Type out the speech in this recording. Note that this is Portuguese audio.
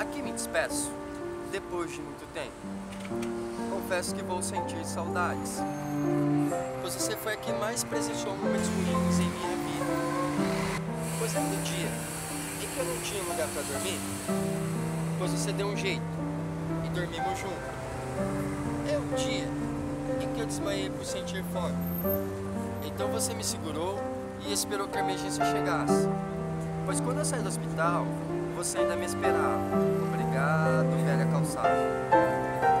Aqui me despeço, depois de muito tempo. Confesso que vou sentir saudades, pois você foi a que mais presenciou momentos ruins em minha vida. Pois é no dia em que eu não tinha lugar pra dormir, pois você deu um jeito e dormimos juntos. É o dia em que eu desmaiei por sentir fome. Então você me segurou e esperou que a emergência chegasse, pois quando eu saí do hospital, você ainda me esperava. Obrigado, velha calçada.